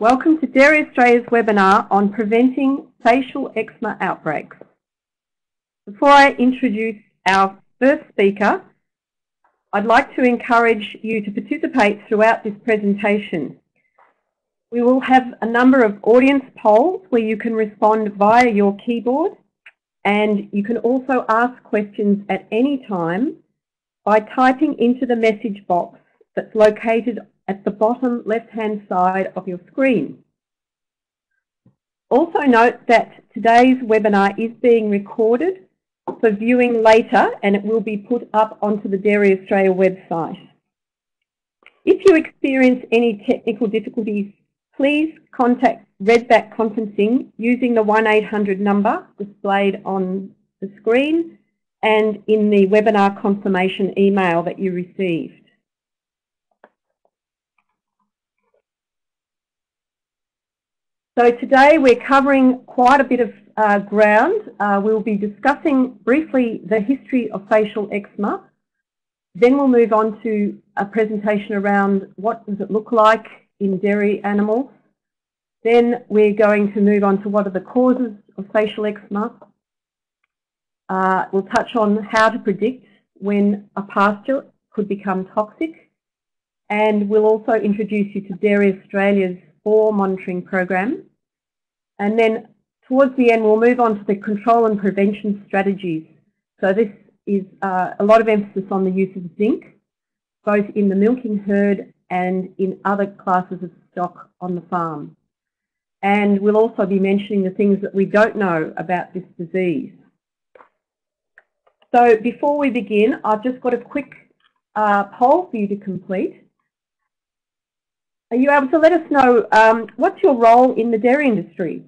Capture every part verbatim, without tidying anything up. Welcome to Dairy Australia's webinar on preventing facial eczema outbreaks. Before I introduce our first speaker, I'd like to encourage you to participate throughout this presentation. We will have a number of audience polls where you can respond via your keyboard, and you can also ask questions at any time by typing into the message box that's located at the bottom left-hand side of your screen. Also note that today's webinar is being recorded for viewing later, and it will be put up onto the Dairy Australia website. If you experience any technical difficulties, please contact Redback Conferencing using the one eight hundred number displayed on the screen and in the webinar confirmation email that you received. So today we're covering quite a bit of uh, ground. Uh, we'll be discussing briefly the history of facial eczema. Then we'll move on to a presentation around what does it look like in dairy animals. Then we're going to move on to what are the causes of facial eczema. Uh, we'll touch on how to predict when a pasture could become toxic. And we'll also introduce you to Dairy Australia's Boar monitoring program. And then towards the end, we'll move on to the control and prevention strategies. So this is uh, a lot of emphasis on the use of zinc, both in the milking herd and in other classes of stock on the farm. And we'll also be mentioning the things that we don't know about this disease. So before we begin, I've just got a quick uh, poll for you to complete. Are you able to let us know um, what's your role in the dairy industry?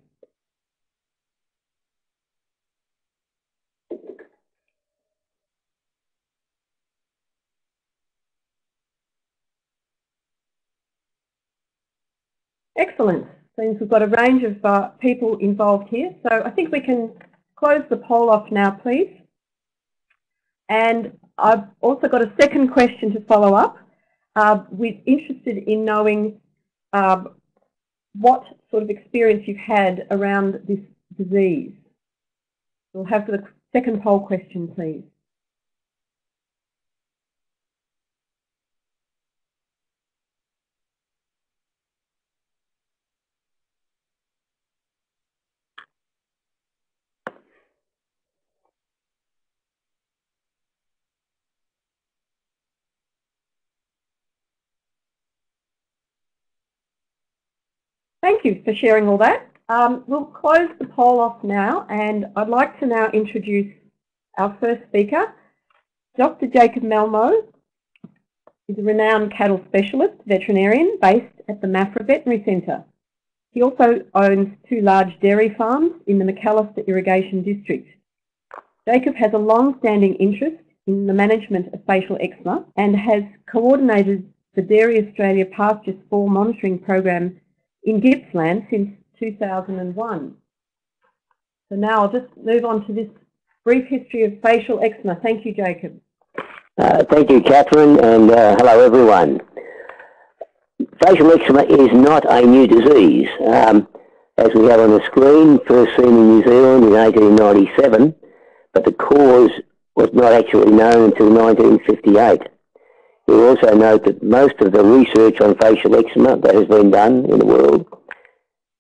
Excellent. Seems we've got a range of uh, people involved here. So I think we can close the poll off now, please. And I've also got a second question to follow up. Uh, we're interested in knowing uh, what sort of experience you've had around this disease. We'll have the second poll question, please. Thank you for sharing all that. Um, we'll close the poll off now, and I'd like to now introduce our first speaker. Doctor Jacob Malmo is a renowned cattle specialist veterinarian based at the Mafra Veterinary Centre. He also owns two large dairy farms in the Macalister Irrigation District. Jacob has a long-standing interest in the management of facial eczema and has coordinated the Dairy Australia Pasture Spore Monitoring Program in Gippsland since two thousand and one. So now I'll just move on to this brief history of facial eczema. Thank you, Jacob. Uh, thank you, Catherine, and uh, hello, everyone. Facial eczema is not a new disease. Um, as we have on the screen, first seen in New Zealand in eighteen ninety-seven, but the cause was not actually known until nineteen fifty-eight. We also note that most of the research on facial eczema that has been done in the world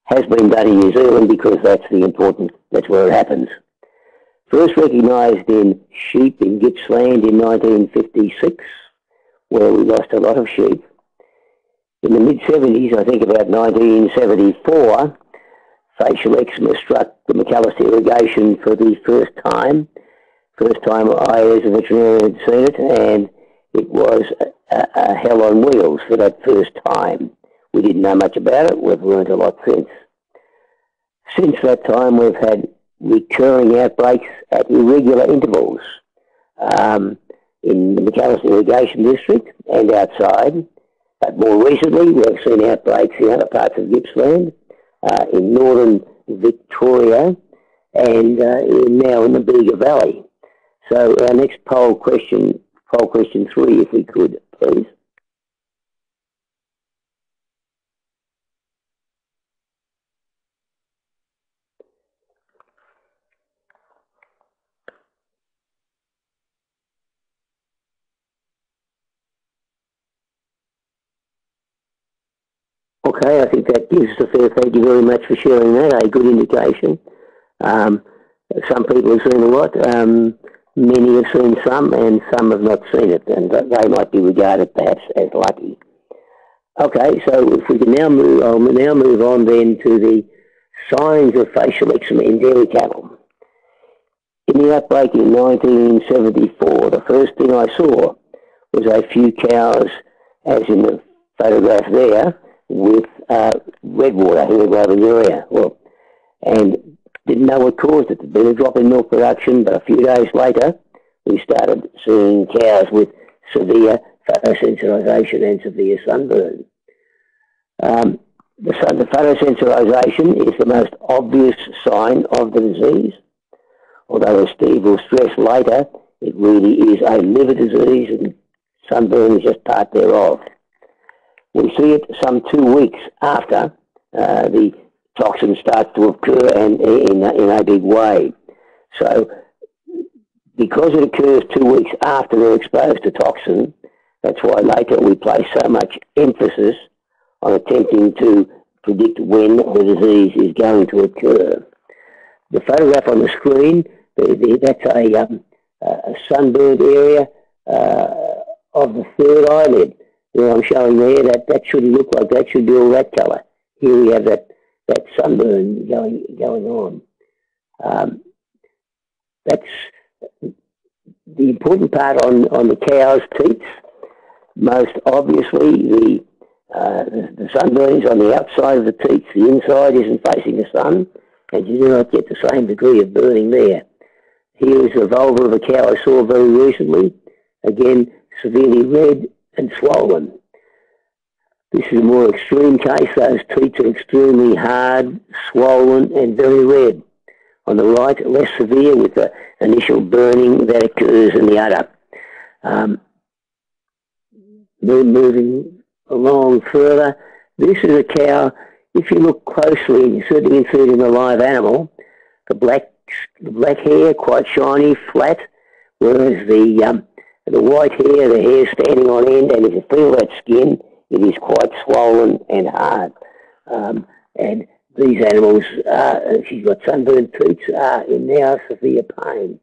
has been done in New Zealand because that's the important, that's where it happens. First recognised in sheep in Gippsland in nineteen fifty-six, where we lost a lot of sheep. In the mid seventies, I think about nineteen seventy-four, facial eczema struck the Macalister irrigation for the first time. First time I, as a veterinarian, had seen it, and it was a, a hell on wheels for that first time. We didn't know much about it. We've learned a lot since. Since that time, we've had recurring outbreaks at irregular intervals um, in the Macalister Irrigation District and outside. But more recently, we've seen outbreaks in other parts of Gippsland, uh, in northern Victoria, and uh, in, now in the Bega Valley. So our next poll question Poll question three, if we could, please. Okay, I think that gives us a fair, thank you very much for sharing that, a good indication. Um, some people have seen a lot, um, many have seen some, and some have not seen it, and they might be regarded perhaps as lucky. Okay, so if we can now move, I'll now move on then to the signs of facial eczema in dairy cattle. In the outbreak in nineteen seventy-four, the first thing I saw was a few cows, as in the photograph there, with uh, red water, hemoglobinuria, well, and didn't know what caused it. There'd been a drop in milk production, but a few days later, we started seeing cows with severe photosensitisation and severe sunburn. Um, the, sun, the photosensitisation is the most obvious sign of the disease, although as Steve will stress later, it really is a liver disease and sunburn is just part thereof. We see it some two weeks after uh, the toxin starts to occur and in, in a big way. So because it occurs two weeks after they're exposed to toxin, that's why later we place so much emphasis on attempting to predict when the disease is going to occur. The photograph on the screen, the, the, that's a, um, a sunburned area uh, of the third eyelid. Where I'm showing there, that, that shouldn't look like that, should be all that colour. Here we have that, that sunburn going, going on. Um, that's the important part on, on the cow's teats. Most obviously, the, uh, the, the sunburn is on the outside of the teats. The inside isn't facing the sun, and you do not get the same degree of burning there. Here is the vulva of a cow I saw very recently. Again, severely red and swollen. This is a more extreme case. Those teats are extremely hard, swollen and very red. On the right, less severe with the initial burning that occurs in the udder. Um, moving along further, this is a cow, if you look closely, and you're certainly interested in a live animal, the black, the black hair, quite shiny, flat, whereas the um, the white hair, the hair standing on end, and if you feel that skin, it is quite swollen and hard. Um, and these animals, uh, she's got sunburned teats, are in now severe pain.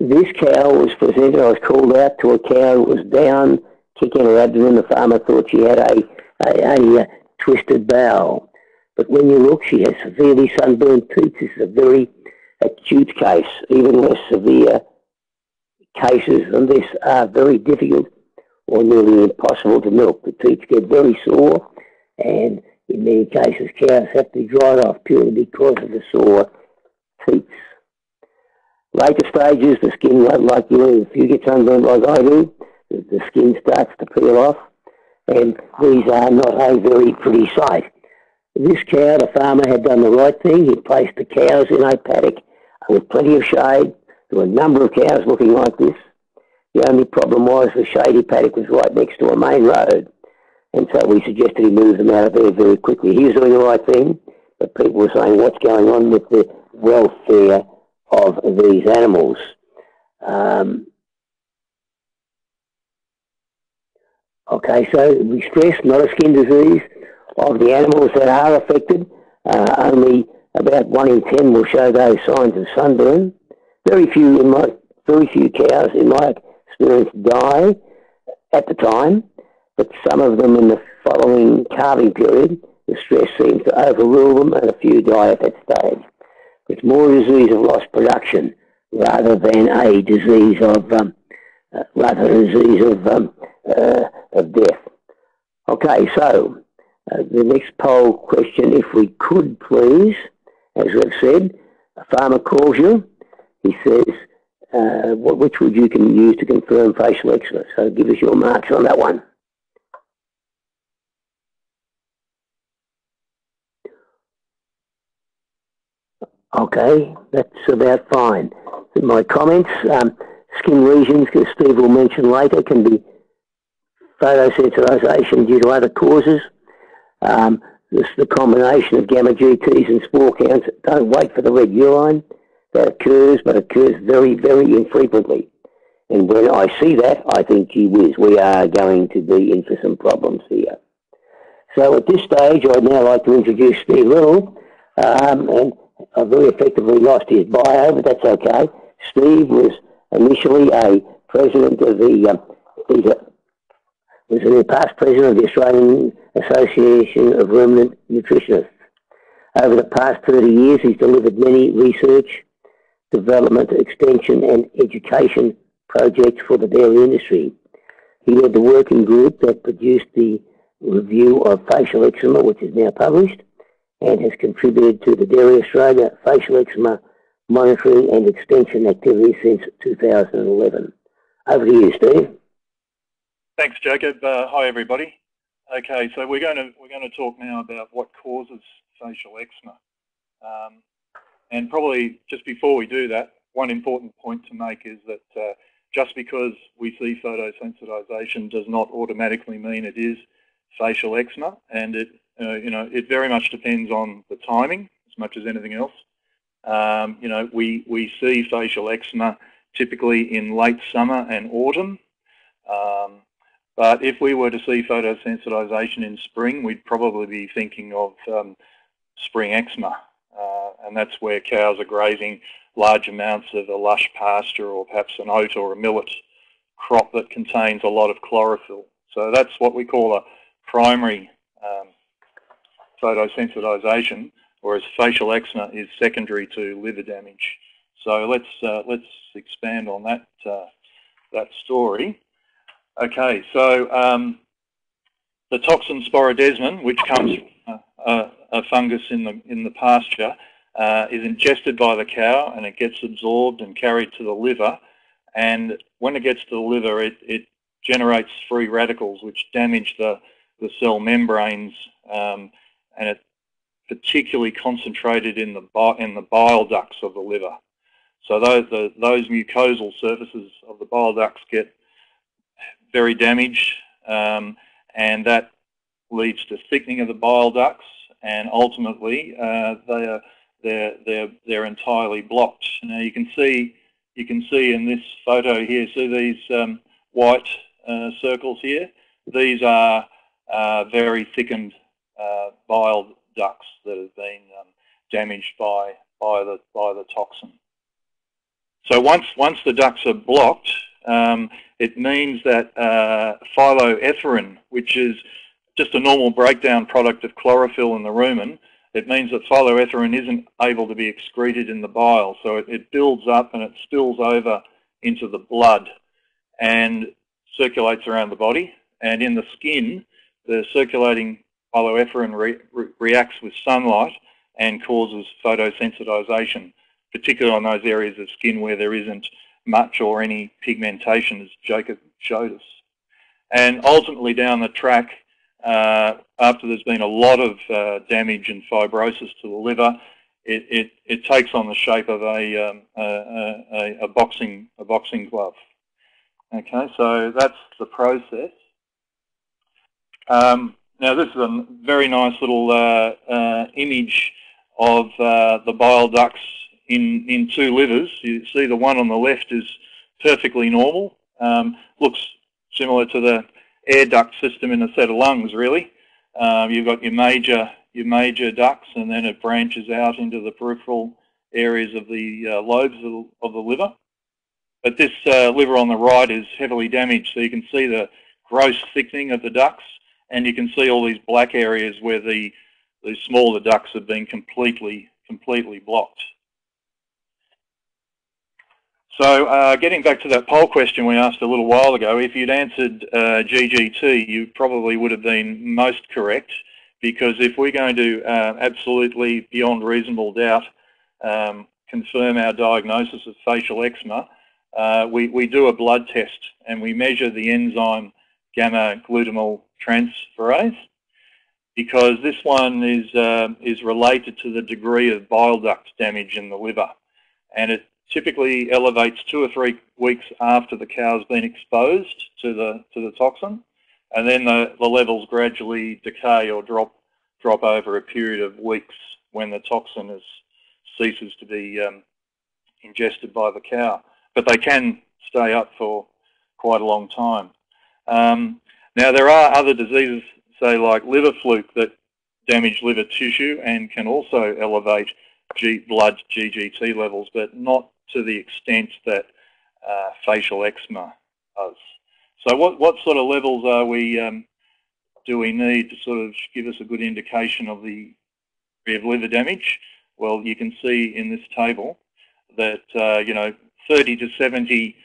This cow was presented, I was called out to a cow that was down, kicking her abdomen. The farmer thought she had a, a, a, a twisted bowel. But when you look, she has severely sunburned teats. This is a very acute case, even less severe cases, and these are very difficult or nearly impossible to milk. The teats get very sore, and in many cases cows have to be dried off purely because of the sore teats. Later stages, the skin, like you, if you get sunburned like I do, the skin starts to peel off, and these are not a very pretty sight. This cow, the farmer had done the right thing. He placed the cows in a paddock with plenty of shade. There were a number of cows looking like this. The only problem was the shady paddock was right next to a main road, and so we suggested he move them out of there very quickly. He was doing the right thing, but people were saying, what's going on with the welfare of these animals? Um, okay, so we stress, not a skin disease. Of the animals that are affected, uh, only about one in ten will show those signs of sunburn. Very few in my very few cows in my experience die at the time, but some of them in the following calving period, the stress seems to overrule them, and a few die at that stage. It's more a disease of lost production rather than a disease of um, uh, rather than a disease of um, uh, of death. Okay, so uh, the next poll question, if we could please, as we've said, a farmer calls you. He says, uh, what, which would you can use to confirm facial eczema? So give us your marks on that one. Okay, that's about fine. In my comments, um, skin lesions, as Steve will mention later, can be photosensitisation due to other causes. Um, this, the combination of gamma G Ts and spore counts, don't wait for the red urine. That occurs, but occurs very, very infrequently. And when I see that, I think, gee whiz, we are going to be in for some problems here. So at this stage, I'd now like to introduce Steve Little, um, and I've really effectively lost his bio, but that's okay. Steve was initially a president of the, um, he's a, was the past president of the Australian Association of Ruminant Nutritionists. Over the past thirty years, he's delivered many research, development, extension and education projects for the dairy industry. He led the working group that produced the review of facial eczema, which is now published, and has contributed to the Dairy Australia facial eczema monitoring and extension activity since two thousand eleven. Over to you, Steve. Thanks, Jacob. Uh, hi, everybody. Okay, so we're going to we're going to talk now about what causes facial eczema, um, and probably just before we do that, one important point to make is that uh, just because we see photosensitisation does not automatically mean it is facial eczema, and it uh, you know it very much depends on the timing as much as anything else. Um, you know, we we see facial eczema typically in late summer and autumn. Um, But if we were to see photosensitisation in spring, we'd probably be thinking of um, spring eczema. Uh, and that's where cows are grazing large amounts of a lush pasture or perhaps an oat or a millet crop that contains a lot of chlorophyll. So that's what we call a primary um, photosensitisation, whereas facial eczema is secondary to liver damage. So let's, uh, let's expand on that, uh, that story. Okay, so um, the toxin sporodesmin, which comes from a, a fungus in the, in the pasture, uh, is ingested by the cow and it gets absorbed and carried to the liver. And when it gets to the liver, it, it generates free radicals which damage the, the cell membranes, um, and it's particularly concentrated in the, in the bile ducts of the liver. So those, the, those mucosal surfaces of the bile ducts get very damaged, um, and that leads to thickening of the bile ducts, and ultimately uh, they are they're they're they're entirely blocked. Now you can see you can see in this photo here, see these um, white uh, circles here. These are uh, very thickened uh, bile ducts that have been um, damaged by by the by the toxin. So once once the ducts are blocked, Um, it means that uh, phylloerythrin, which is just a normal breakdown product of chlorophyll in the rumen, it means that phylloerythrin isn't able to be excreted in the bile, so it, it builds up and it spills over into the blood and circulates around the body. And in the skin, the circulating phylloerythrin re re reacts with sunlight and causes photosensitisation, particularly on those areas of skin where there isn't much or any pigmentation, as Jacob showed us. And ultimately down the track, uh, after there's been a lot of uh, damage and fibrosis to the liver, it, it, it takes on the shape of a, um, a, a, a, boxing, a boxing glove. Okay, so that's the process. Um, now this is a very nice little uh, uh, image of uh, the bile ducts In, in two livers. You see the one on the left is perfectly normal, um, looks similar to the air duct system in a set of lungs really. Um, you've got your major, your major ducts, and then it branches out into the peripheral areas of the uh, lobes of the, of the liver. But this uh, liver on the right is heavily damaged, so you can see the gross thickening of the ducts, and you can see all these black areas where the, the smaller ducts have been completely, completely blocked. So uh, getting back to that poll question we asked a little while ago, if you'd answered uh, G G T, you probably would have been most correct, because if we're going to uh, absolutely, beyond reasonable doubt, um, confirm our diagnosis of facial eczema, uh, we, we do a blood test and we measure the enzyme gamma-glutamyl transferase, because this one is, uh, is related to the degree of bile duct damage in the liver, and it typically elevates two or three weeks after the cow's been exposed to the to the toxin, and then the, the levels gradually decay or drop drop over a period of weeks when the toxin is, ceases to be um, ingested by the cow. But they can stay up for quite a long time. Um, now there are other diseases say like liver fluke that damage liver tissue and can also elevate G blood G G T levels, but not to the extent that uh, facial eczema does. So what, what sort of levels are we, um, do we need to sort of give us a good indication of the degree of liver damage? Well, you can see in this table that, uh, you know, thirty to seventy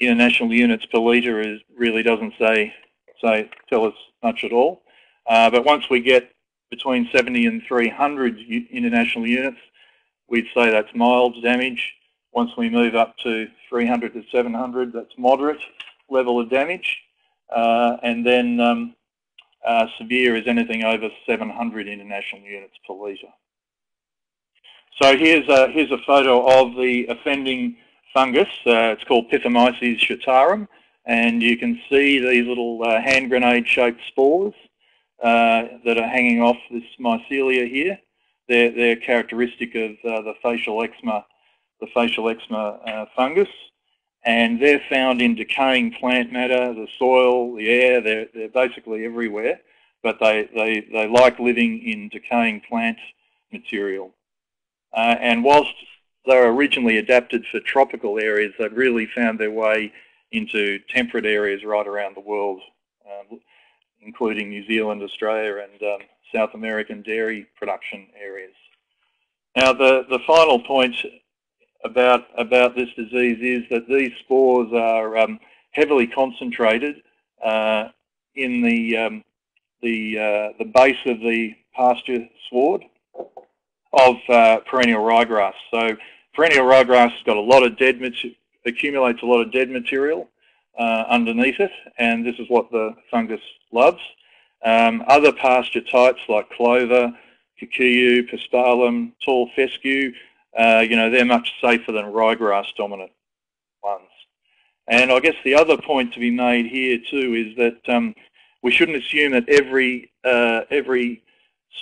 international units per litre is, really doesn't say, say tell us much at all. Uh, but once we get between seventy and three hundred international units, we'd say that's mild damage. Once we move up to three hundred to seven hundred, that's moderate level of damage. Uh, and then um, uh, severe is anything over seven hundred international units per litre. So here's a, here's a photo of the offending fungus. Uh, it's called Pithomyces chartarum. And you can see these little uh, hand grenade-shaped spores uh, that are hanging off this mycelia here. They're, they're characteristic of uh, the facial eczema, the facial eczema uh, fungus. And they're found in decaying plant matter, the soil, the air. They're, they're basically everywhere. But they, they, they like living in decaying plant material. Uh, and whilst they were originally adapted for tropical areas, they've really found their way into temperate areas right around the world, um, including New Zealand, Australia, and um, South American dairy production areas. Now, the, the final point about, about this disease is that these spores are um, heavily concentrated uh, in the, um, the, uh, the base of the pasture sward of uh, perennial ryegrass. So perennial ryegrass has got a lot of dead material, accumulates a lot of dead material uh, underneath it, and this is what the fungus loves. Um, other pasture types like clover, kikuyu, paspalam, tall fescue, uh, you know, they're much safer than ryegrass dominant ones. And I guess the other point to be made here too is that um, we shouldn't assume that every, uh, every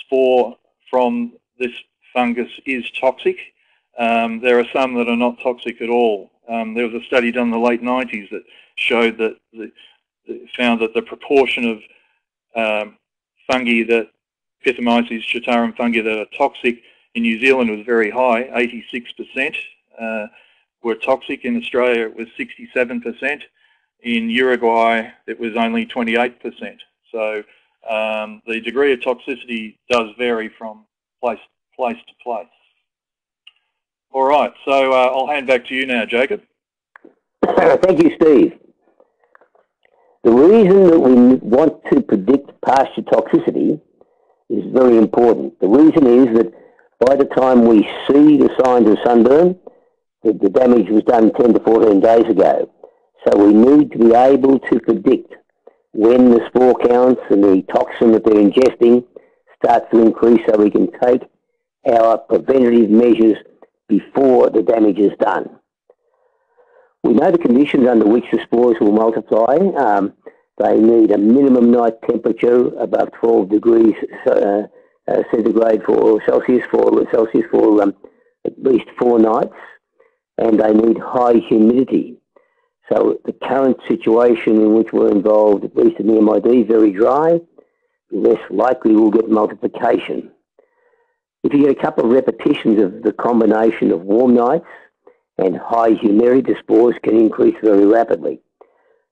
spore from this fungus is toxic. Um, there are some that are not toxic at all. Um, there was a study done in the late nineties that showed that the, found that the proportion of um, fungi that Pithomyces chartarum fungi that are toxic in New Zealand was very high, eighty-six percent uh, were toxic. In Australia, it was sixty-seven percent. In Uruguay, it was only twenty-eight percent. So um, the degree of toxicity does vary from place place to place. All right, so uh, I'll hand back to you now, Jacob. Thank you, Steve. The reason that we want to predict pasture toxicity is very important. The reason is that by the time we see the signs of sunburn, the, the damage was done ten to fourteen days ago. So we need to be able to predict when the spore counts and the toxin that they're ingesting starts to increase so we can take our preventative measures before the damage is done. We know the conditions under which the spores will multiply. Um, they need a minimum night temperature above twelve degrees uh, uh, centigrade for, or Celsius for, Celsius for um, at least four nights, and they need high humidity. So the current situation in which we're involved, at least in the M I D, very dry, less likely we'll get multiplication. If you get a couple of repetitions of the combination of warm nights and high humidity, the spores can increase very rapidly.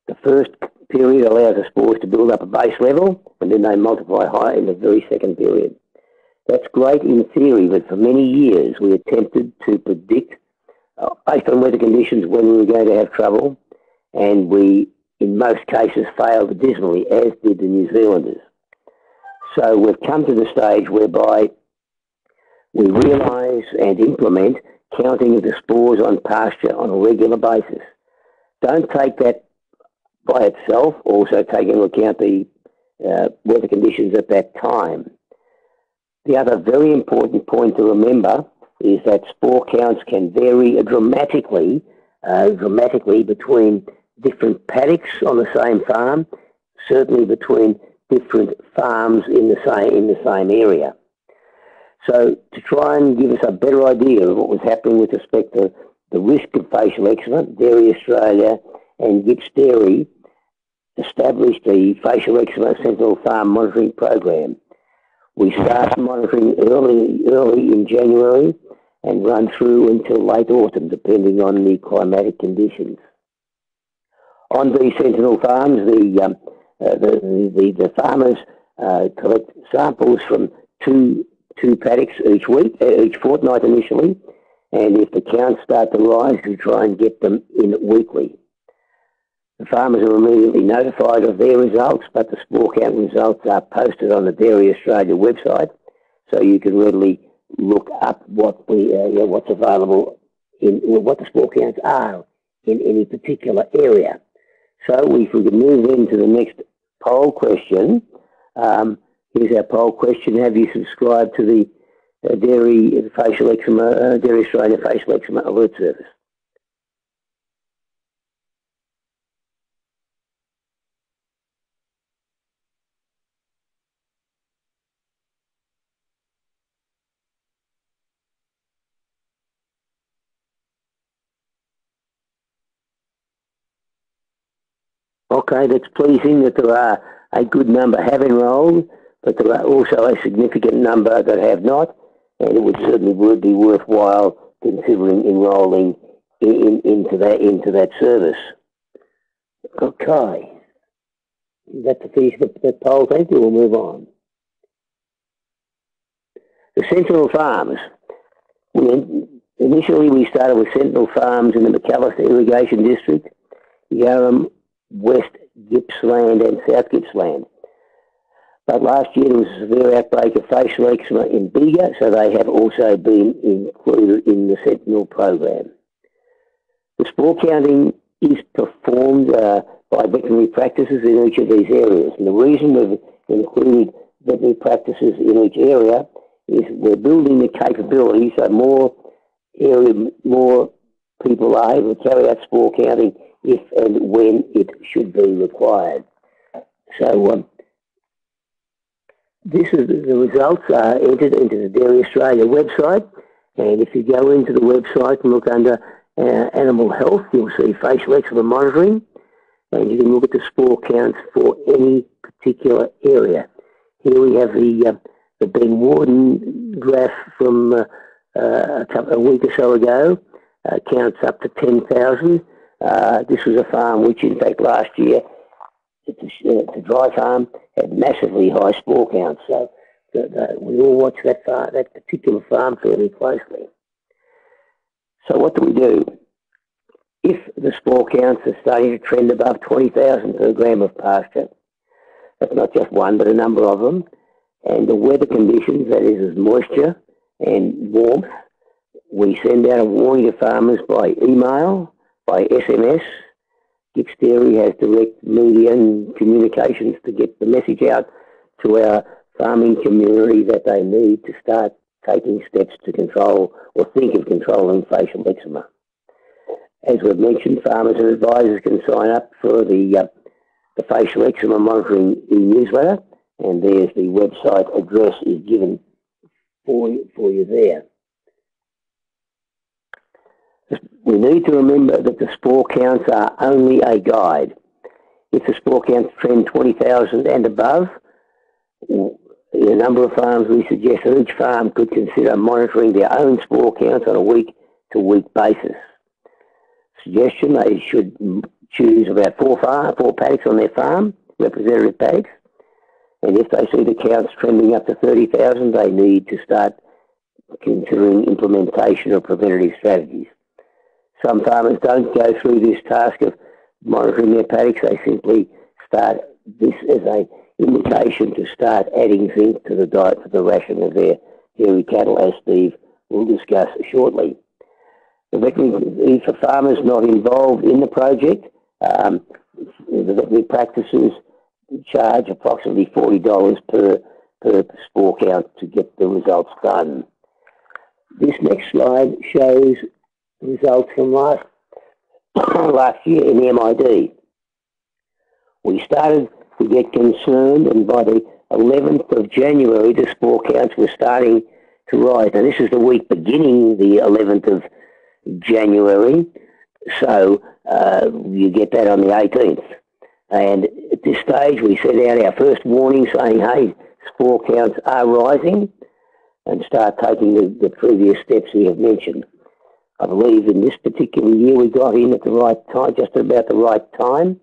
The first period allows the spores to build up a base level, and then they multiply higher in the very second period. That's great in theory, but for many years we attempted to predict, uh, based on weather conditions, when we were going to have trouble, and we, in most cases, failed dismally, as did the New Zealanders. So we've come to the stage whereby we realise and implement counting of the spores on pasture on a regular basis. Don't take that by itself, also take into account the uh, weather conditions at that time. The other very important point to remember is that spore counts can vary dramatically, uh, dramatically between different paddocks on the same farm, certainly between different farms in the same, in the same area. So to try and give us a better idea of what was happening with respect to the risk of facial eczema, Dairy Australia and GippsDairy established the facial eczema central farm monitoring program. We start monitoring early, early in January and run through until late autumn, depending on the climatic conditions. On these sentinel farms, the um, uh, the, the the farmers uh, collect samples from two two paddocks each week, each fortnight initially, and if the counts start to rise, we try and get them in weekly. The farmers are immediately notified of their results, but the spore count results are posted on the Dairy Australia website, so you can readily look up what we uh, yeah, what's available in what the spore counts are in any particular area. So we can move into the next poll question. Um, here's our poll question: have you subscribed to the uh, Dairy Facial Eczema uh, Dairy Australia Facial Eczema Alert Service? Okay, that's pleasing that there are a good number have enrolled, but there are also a significant number that have not, and it would certainly would be worthwhile considering enrolling in, in, into that into that service. Okay, that's the finish of that poll. Thank you. We'll move on. The Sentinel Farms. We, initially, we started with Sentinel Farms in the Macalister Irrigation District, Yarram, West Gippsland and South Gippsland. But last year there was a severe outbreak of facial eczema in Bega, so they have also been included in the Sentinel program. The spore counting is performed uh, by veterinary practices in each of these areas. And the reason we've included veterinary practices in each area is we're building the capability so more area, more people are able to carry out spore counting if and when it should be required. So um, this is the results are entered into the Dairy Australia website, and if you go into the website and look under uh, Animal Health, you'll see facial eczema monitoring, and you can look at the spore counts for any particular area. Here we have the, uh, the Ben Warden graph from uh, uh, a, couple, a week or so ago, uh, counts up to ten thousand. Uh, this was a farm which, in fact, last year, the, uh, the dry farm had massively high spore counts. So the, the, we all watch that farm, that particular farm fairly closely. So what do we do? If the spore counts are starting to trend above twenty thousand per gram of pasture, that's not just one but a number of them, and the weather conditions, that is, is moisture and warmth, we send out a warning to farmers by email, by S M S. GippsDairy has direct media and communications to get the message out to our farming community that they need to start taking steps to control or think of controlling facial eczema. As we've mentioned, farmers and advisors can sign up for the, uh, the facial eczema monitoring e-newsletter, and there's the website address is given for you, for you there. We need to remember that the spore counts are only a guide. If the spore counts trend twenty thousand and above, in a number of farms we suggest that each farm could consider monitoring their own spore counts on a week-to-week basis. Suggestion: they should choose about four, farm, four paddocks on their farm, representative paddocks, and if they see the counts trending up to thirty thousand, they need to start considering implementation of preventative strategies. Some farmers don't go through this task of monitoring their paddocks. They simply start this as an indication to start adding zinc to the diet for the ration of their dairy cattle, as Steve will discuss shortly. The veterinary, for farmers not involved in the project, um, the veterinary practices charge approximately forty dollars per, per spore count to get the results done. This next slide shows results from last, last year in the M I D. We started to get concerned, and by the eleventh of January the spore counts were starting to rise. Now this is the week beginning the eleventh of January, so uh, you get that on the eighteenth. And at this stage, we sent out our first warning saying, hey, spore counts are rising, and start taking the, the previous steps we have mentioned. I believe in this particular year we got in at the right time, just about the right time.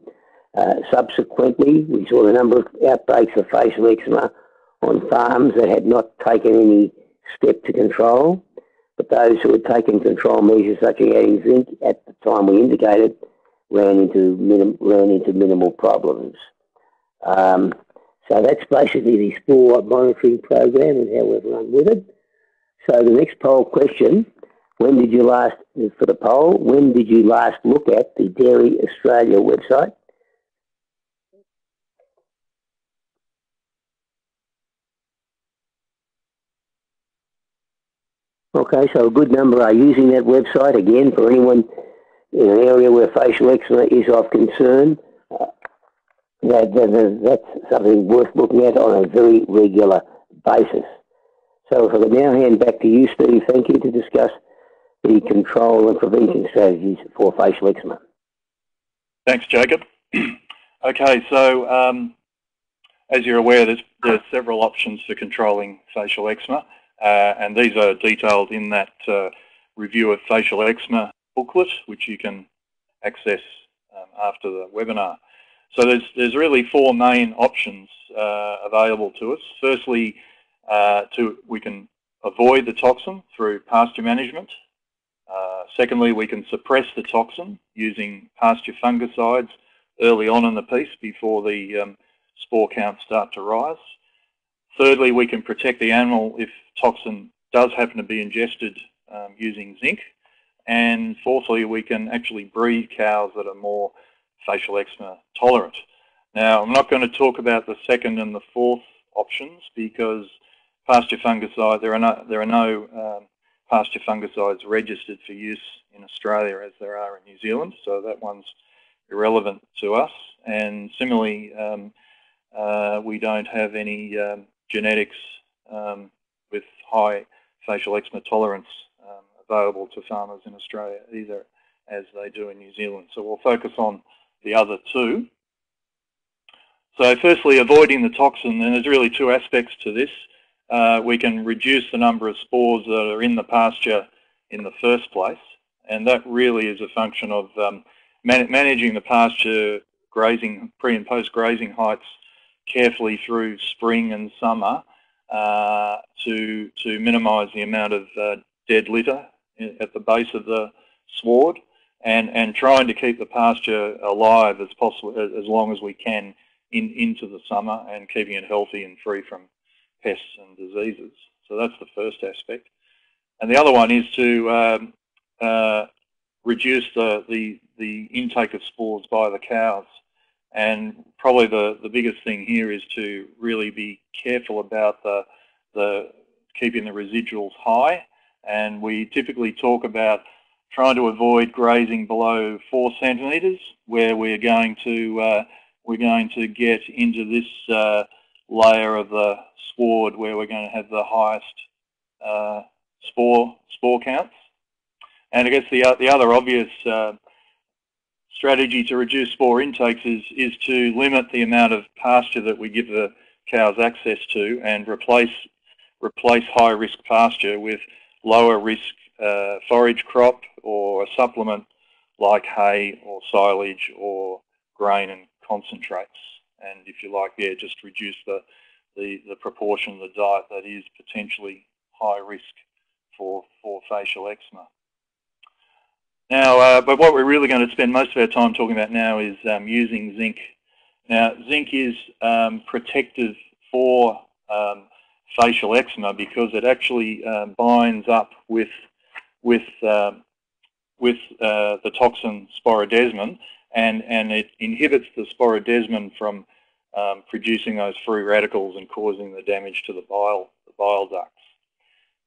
Uh, subsequently, we saw the number of outbreaks of facial eczema on farms that had not taken any step to control, but those who had taken control measures such as adding zinc at the time we indicated ran into, minim ran into minimal problems. Um, so that's basically the spore monitoring program and how we've run with it. So the next poll question, when did you last, for the poll, when did you last look at the Dairy Australia website? Okay, so a good number are using that website. Again, for anyone in an area where facial eczema is of concern, uh, that, that, that's something worth looking at on a very regular basis. So if I can now hand back to you, Steve, thank you, to discuss the control and prevention strategies for facial eczema. Thanks, Jacob. Okay, so um, as you're aware, there's, there's several options for controlling facial eczema. Uh, and these are detailed in that uh, review of facial eczema booklet, which you can access um, after the webinar. So there's, there's really four main options uh, available to us. Firstly, uh, to, we can avoid the toxin through pasture management. Uh, secondly, we can suppress the toxin using pasture fungicides early on in the piece before the um, spore counts start to rise. Thirdly, we can protect the animal if toxin does happen to be ingested um, using zinc. And fourthly, we can actually breed cows that are more facial eczema tolerant. Now, I'm not going to talk about the second and the fourth options because pasture fungicide, there are no, there are no um, pasture fungicides registered for use in Australia as there are in New Zealand, so that one's irrelevant to us. And similarly, um, uh, we don't have any um, genetics um, with high facial eczema tolerance um, available to farmers in Australia either, as they do in New Zealand. So we'll focus on the other two. So firstly, avoiding the toxin, and there's really two aspects to this. Uh, we can reduce the number of spores that are in the pasture in the first place, and that really is a function of um, man managing the pasture grazing, pre and post grazing heights carefully through spring and summer, Uh, to to minimise the amount of uh, dead litter at the base of the sward, and and trying to keep the pasture alive as possible as long as we can in into the summer, and keeping it healthy and free from pests and diseases. So that's the first aspect, and the other one is to um, uh, reduce the the the intake of spores by the cows. And probably the, the biggest thing here is to really be careful about the, the keeping the residuals high. And we typically talk about trying to avoid grazing below four centimetres, where we're going to uh, we're going to get into this uh, layer of the sward where we're going to have the highest uh, spore spore counts. And I guess the the other obvious Uh, strategy to reduce spore intakes is, is to limit the amount of pasture that we give the cows access to, and replace, replace high-risk pasture with lower-risk uh, forage crop or a supplement like hay or silage or grain and concentrates. And if you like, yeah, just reduce the, the, the proportion of the diet that is potentially high-risk for, for facial eczema. Now, uh, but what we're really going to spend most of our time talking about now is um, using zinc. Now, zinc is um, protective for um, facial eczema because it actually uh, binds up with with um, with uh, the toxin sporodesmin, and and it inhibits the sporodesmin from um, producing those free radicals and causing the damage to the bile the bile ducts.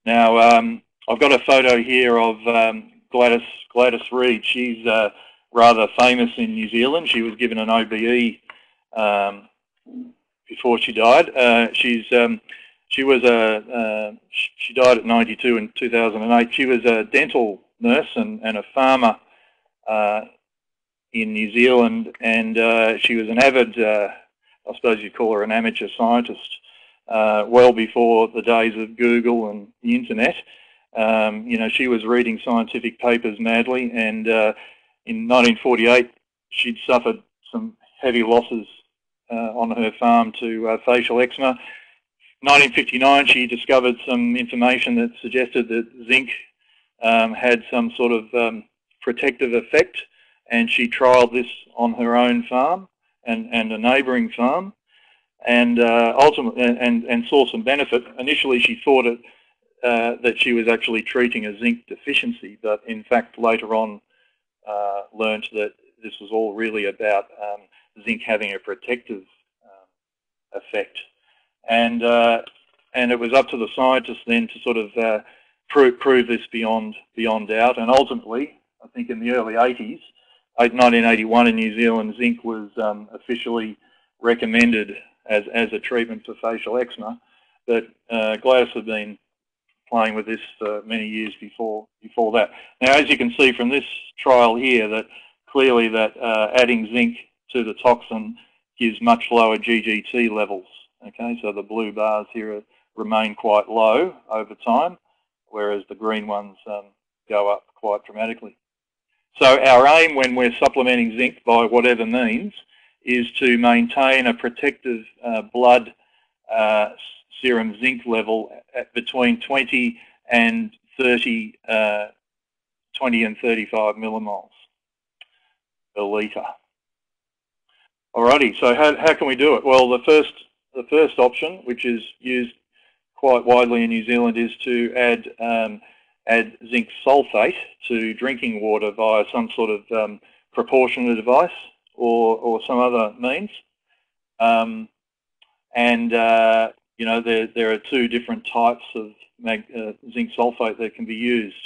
Now, um, I've got a photo here of Um, Gladys, Gladys Reed. She's uh, rather famous in New Zealand. She was given an O B E um, before she died. Uh, she's um, she was a uh, she died at ninety-two in two thousand eight. She was a dental nurse and, and a farmer uh, in New Zealand, and uh, she was an avid, uh, I suppose you'd call her an amateur scientist, uh, well before the days of Google and the internet. Um, you know, she was reading scientific papers madly, and uh, in nineteen forty-eight, she'd suffered some heavy losses uh, on her farm to uh, facial eczema. nineteen fifty-nine, she discovered some information that suggested that zinc um, had some sort of um, protective effect, and she trialled this on her own farm and, and a neighbouring farm, and uh, ultimately and, and saw some benefit. Initially, she thought it, uh, that she was actually treating a zinc deficiency, but in fact later on uh, learnt that this was all really about um, zinc having a protective um, effect. And uh, and it was up to the scientists then to sort of uh, prove prove this beyond beyond doubt. And ultimately, I think in the early eighties, nineteen eighty-one in New Zealand, zinc was um, officially recommended as as a treatment for facial eczema. But uh, Gladys had been playing with this for many years before before that. Now, as you can see from this trial here, that clearly that uh, adding zinc to the toxin gives much lower G G T levels. Okay, so the blue bars here remain quite low over time, whereas the green ones um, go up quite dramatically. So our aim when we're supplementing zinc by whatever means is to maintain a protective uh, blood uh, serum zinc level at between twenty and thirty-five millimoles per litre. Alrighty, so how, how can we do it? Well, the first The first option, which is used quite widely in New Zealand, is to add um, add zinc sulphate to drinking water via some sort of um, proportionate device or or some other means. Um, and uh, you know there there are two different types of mag uh, zinc sulphate that can be used,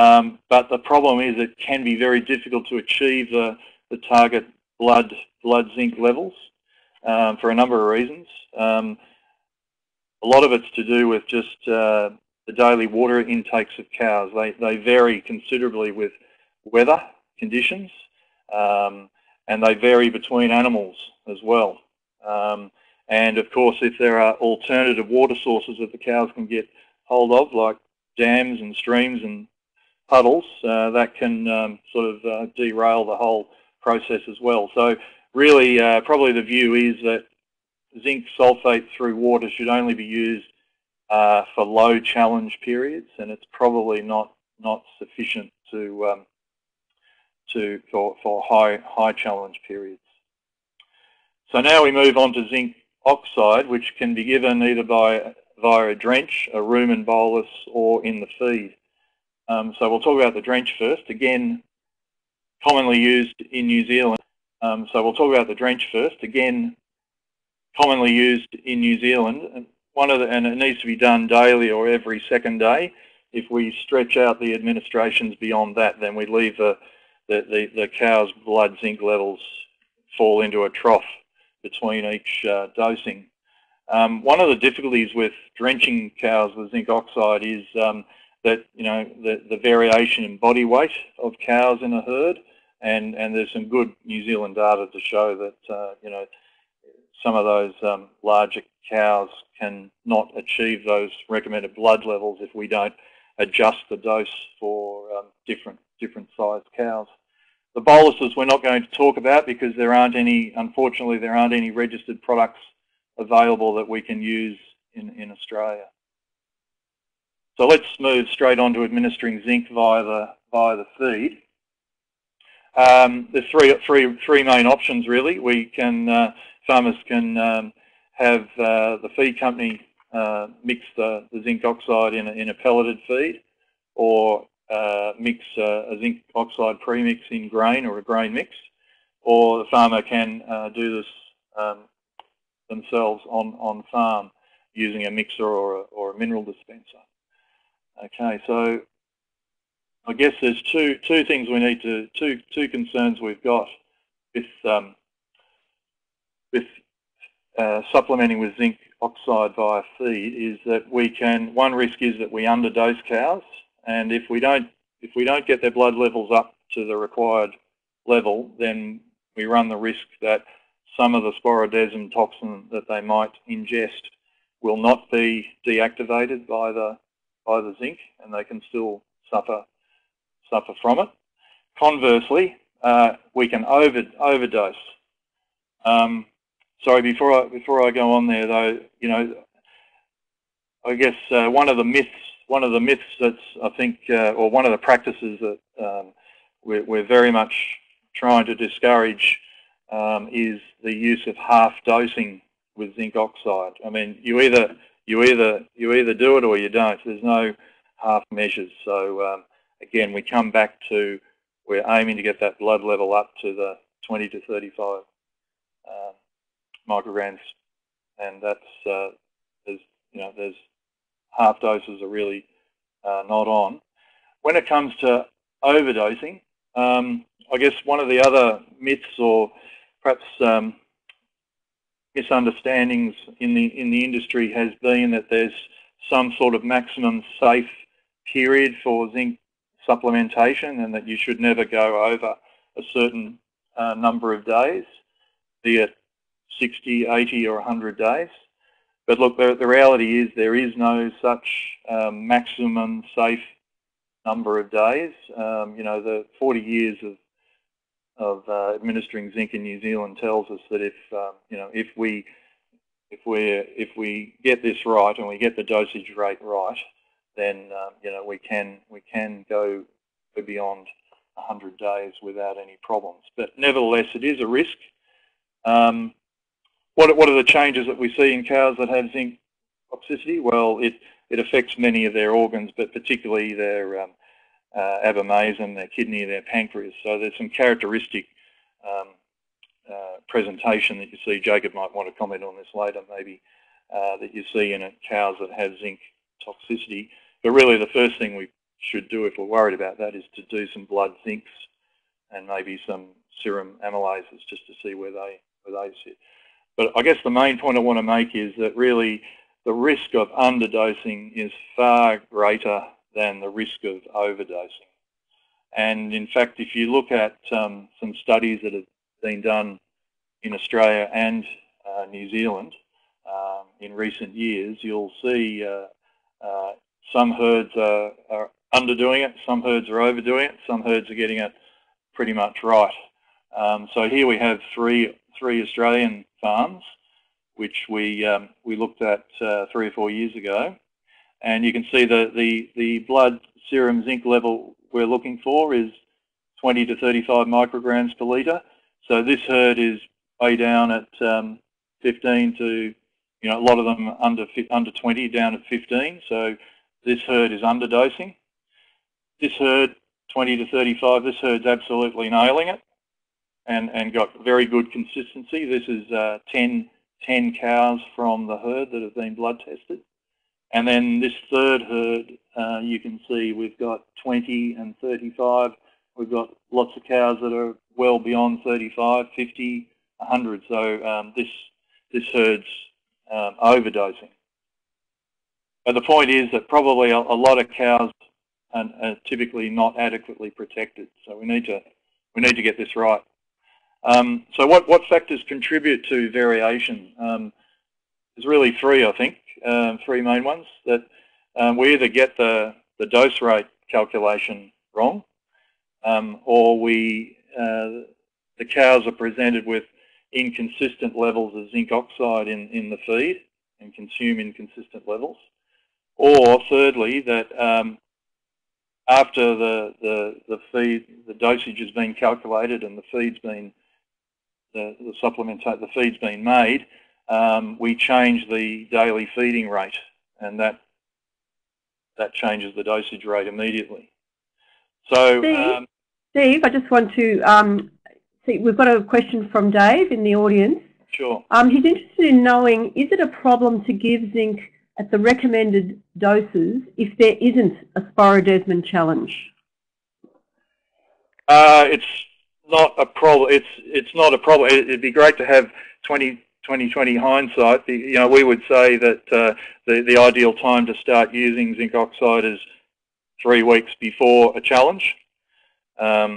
um, but the problem is it can be very difficult to achieve the the target blood blood zinc levels. Um, for a number of reasons. Um, a lot of it's to do with just uh, the daily water intakes of cows. They, they vary considerably with weather conditions, um, and they vary between animals as well. Um, and of course, if there are alternative water sources that the cows can get hold of, like dams and streams and puddles, uh, that can um, sort of uh, derail the whole process as well. So, really, uh, probably the view is that zinc sulphate through water should only be used uh, for low challenge periods, and it's probably not not sufficient to um, to for for high high challenge periods. So now we move on to zinc oxide, which can be given either by via a drench, a rumen bolus, or in the feed. Um, so we'll talk about the drench first. Again, commonly used in New Zealand. Um, so we'll talk about the drench first. Again, commonly used in New Zealand, one of the, and it needs to be done daily or every second day. If we stretch out the administrations beyond that, then we leave the the, the, the cow's blood zinc levels fall into a trough between each uh, dosing. Um, one of the difficulties with drenching cows with zinc oxide is um, that you know the, the variation in body weight of cows in a herd. And, and there's some good New Zealand data to show that uh, you know some of those um, larger cows can not achieve those recommended blood levels if we don't adjust the dose for um, different different sized cows. The boluses we're not going to talk about because there aren't any, unfortunately, there aren't any registered products available that we can use in, in Australia. So let's move straight on to administering zinc via the via the feed. Um, there's three, three, three main options really. We can, uh, farmers can um, have uh, the feed company uh, mix the, the zinc oxide in a, in a pelleted feed, or uh, mix uh, a zinc oxide premix in grain or a grain mix, or the farmer can uh, do this um, themselves on, on farm using a mixer or a, or a mineral dispenser. Okay, so I guess there's two two things we need to two two concerns we've got with um, with uh, supplementing with zinc oxide via feed is that we can one risk is that we underdose cows, and if we don't if we don't get their blood levels up to the required level, then we run the risk that some of the sporodesmin toxin that they might ingest will not be deactivated by the by the zinc, and they can still suffer suffer from it. Conversely, uh, we can over overdose. Um, sorry, before I before I go on there though, you know, I guess uh, one of the myths, one of the myths that's I think, uh, or one of the practices that um, we're, we're very much trying to discourage um, is the use of half dosing with zinc oxide. I mean, you either you either you either do it or you don't. There's no half measures. So um, again, we come back to we're aiming to get that blood level up to the twenty to thirty-five um, micrograms, and that's uh, there's you know there's half doses are really uh, not on. When it comes to overdosing, um, I guess one of the other myths or perhaps um, misunderstandings in the in the industry has been that there's some sort of maximum safe period for zinc supplementation, and that you should never go over a certain uh, number of days, be it sixty, eighty or one hundred days. But look, the, the reality is there is no such um, maximum safe number of days. Um, you know, the forty years of of uh, administering zinc in New Zealand tells us that if um, you know if we if we if we get this right and we get the dosage rate right, then um, you know we can we can go beyond one hundred days without any problems. But nevertheless, it is a risk. Um, what what are the changes that we see in cows that have zinc toxicity? Well, it it affects many of their organs, but particularly their um, Uh, abomasum, their kidney, their pancreas. So there's some characteristic um, uh, presentation that you see. Jacob might want to comment on this later, maybe, uh, that you see in cows that have zinc toxicity. But really the first thing we should do if we're worried about that is to do some blood zincs and maybe some serum amylases just to see where they, where they sit. But I guess the main point I want to make is that really the risk of underdosing is far greater than the risk of overdosing. And in fact, if you look at um, some studies that have been done in Australia and uh, New Zealand um, in recent years, you'll see uh, uh, some herds are, are underdoing it, some herds are overdoing it, some herds are getting it pretty much right. Um, so here we have three, three Australian farms, which we, um, we looked at uh, three or four years ago. And you can see the, the, the blood serum zinc level we're looking for is twenty to thirty-five micrograms per litre. So this herd is way down at um, fifteen to, you know, a lot of them under, under twenty, down at fifteen. So this herd is underdosing. This herd, twenty to thirty-five, this herd's absolutely nailing it and, and got very good consistency. This is uh, ten, ten cows from the herd that have been blood tested. And then this third herd, uh, you can see we've got twenty and thirty-five. We've got lots of cows that are well beyond thirty-five, fifty, one hundred. So um, this, this herd's um, overdosing. But the point is that probably a, a lot of cows are, are typically not adequately protected. So we need to, we need to get this right. Um, so what, what factors contribute to variation? Um, there's really three, I think. Um, three main ones, that um, we either get the, the dose rate calculation wrong, um, or we uh, the cows are presented with inconsistent levels of zinc oxide in, in the feed and consume inconsistent levels, or thirdly that um, after the, the, the feed, the dosage has been calculated and the feed's been, the, the supplement, the feed's been made, Um, we change the daily feeding rate, and that that changes the dosage rate immediately. So, Steve, um, Steve I just want to um, see. We've got a question from Dave in the audience. Sure. Um, he's interested in knowing: is it a problem to give zinc at the recommended doses if there isn't a sporodesmin challenge? Uh, it's not a problem. It's it's not a problem. It, it'd be great to have twenty twenty twenty hindsight, the, you know, we would say that uh, the, the ideal time to start using zinc oxide is three weeks before a challenge. Um,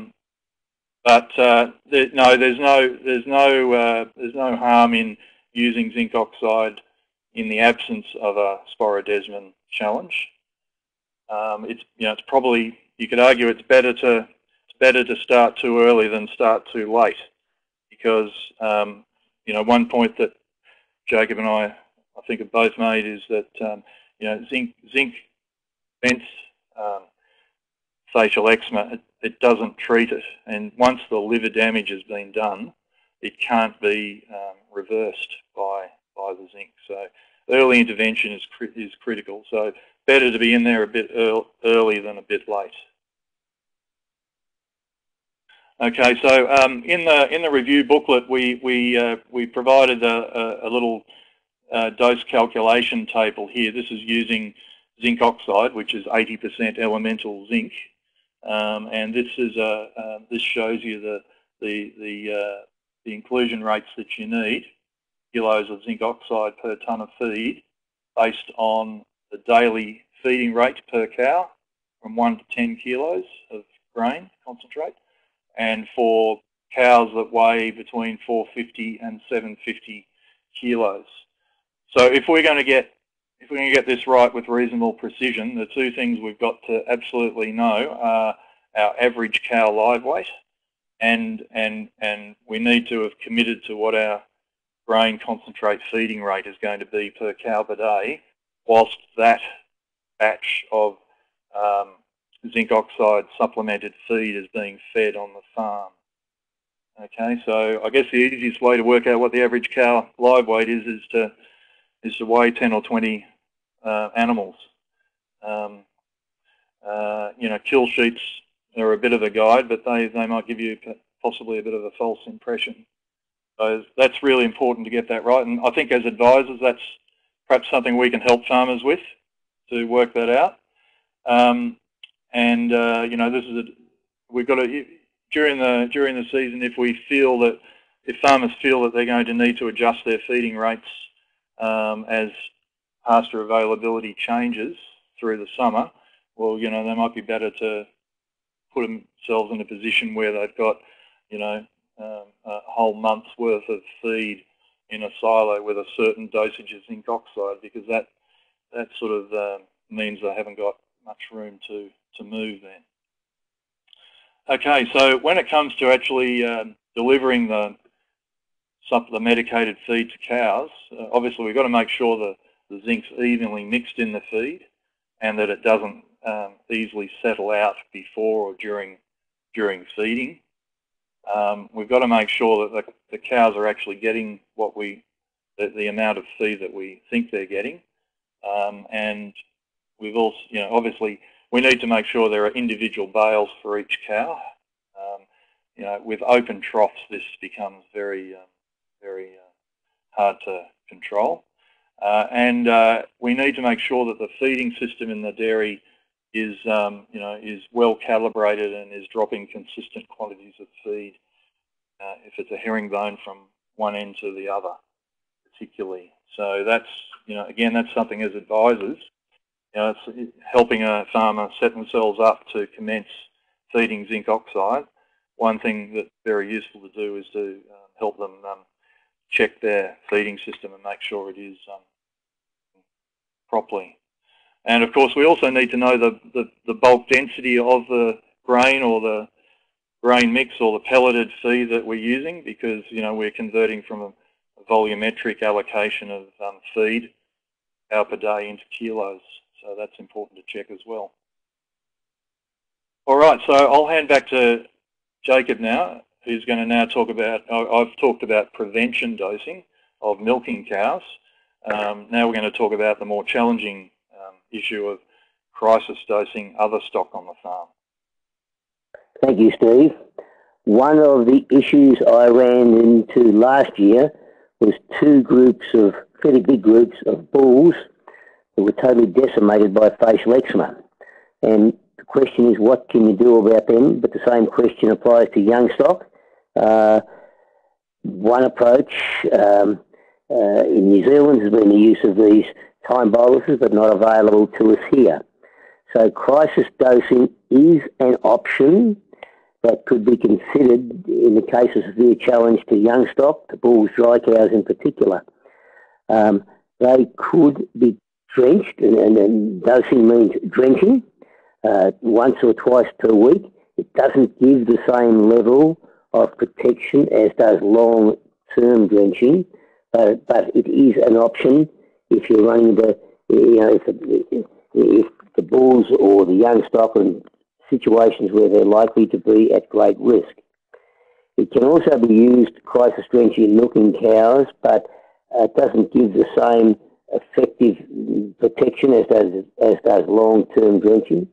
But uh, there, no, there's no there's no uh, there's no harm in using zinc oxide in the absence of a sporodesmin challenge. Um, it's you know it's probably you could argue it's better to it's better to start too early than start too late, because um, you know one point that Jacob and I I think have both made is that um, you know zinc zinc prevents um, facial eczema. It, it doesn't treat it, and once the liver damage has been done, it can't be um, reversed by by the zinc. So early intervention is is critical. So better to be in there a bit early than a bit late. Okay, so um, in the in the review booklet, we we uh, we provided a, a, a little uh, dose calculation table here. This is using zinc oxide, which is eighty percent elemental zinc, um, and this is a uh, this shows you the the the, uh, the inclusion rates that you need, kilos of zinc oxide per tonne of feed, based on the daily feeding rate per cow from one to ten kilos of grain concentrate, and for cows that weigh between four fifty and seven fifty kilos. So if we're going to get if we're going to get this right with reasonable precision, the two things we've got to absolutely know are our average cow live weight, and and and we need to have committed to what our grain concentrate feeding rate is going to be per cow per day, whilst that batch of um, zinc oxide supplemented feed is being fed on the farm. Okay, so I guess the easiest way to work out what the average cow live weight is is to is to weigh ten or twenty uh, animals. Um, uh, you know, kill sheets are a bit of a guide, but they they might give you possibly a bit of a false impression. So that's really important to get that right, and I think as advisors, that's perhaps something we can help farmers with, to work that out. Um, and uh, you know, this is a, we've got to during the during the season. If we feel that if farmers feel that they're going to need to adjust their feeding rates um, as pasture availability changes through the summer, well, you know, they might be better to put themselves in a position where they've got, you know, um, a whole month's worth of feed in a silo with a certain dosage of zinc oxide, because that that sort of uh, means they haven't got much room to to move then. Okay, so when it comes to actually um, delivering the the medicated feed to cows, uh, obviously we've got to make sure that the zinc's evenly mixed in the feed, and that it doesn't um, easily settle out before or during during feeding. Um, we've got to make sure that the, the cows are actually getting what we, the, the amount of feed that we think they're getting, um, and we've also, you know, obviously we need to make sure there are individual bales for each cow. Um, you know, with open troughs, this becomes very, um, very uh, hard to control, uh, and uh, we need to make sure that the feeding system in the dairy is um, you know is well calibrated and is dropping consistent quantities of feed. Uh, if it's a herringbone from one end to the other, particularly. So that's you know again that's something as advisors, you know, it's helping a farmer set themselves up to commence feeding zinc oxide. One thing that's very useful to do is to uh, help them um, check their feeding system and make sure it is um, properly. And of course, we also need to know the, the, the bulk density of the grain or the grain mix or the pelleted feed that we're using, because you know we're converting from a volumetric allocation of um, feed hour per day into kilos. So that's important to check as well. All right, so I'll hand back to Jacob now, who's going to now talk about, I've talked about prevention dosing of milking cows. Um, now we're going to talk about the more challenging issue of crisis dosing other stock on the farm. Thank you, Steve. One of the issues I ran into last year was two groups of, fairly big groups of bulls that were totally decimated by facial eczema. And the question is, what can you do about them? But the same question applies to young stock. Uh, one approach um, uh, in New Zealand has been the use of these time boluses, but not available to us here. So crisis dosing is an option, that could be considered in the case of severe challenge to young stock, to bulls, dry cows in particular. Um, they could be drenched, and, and, and dosing means drenching, uh, once or twice per week. It doesn't give the same level of protection as does long-term drenching, uh, but it is an option if you're running the, you know, if the, if the bulls or the young stock are in situations where they're likely to be at great risk. It can also be used crisis drenching in milking cows, but it uh, doesn't give the same effective protection as does, as does long-term drenching.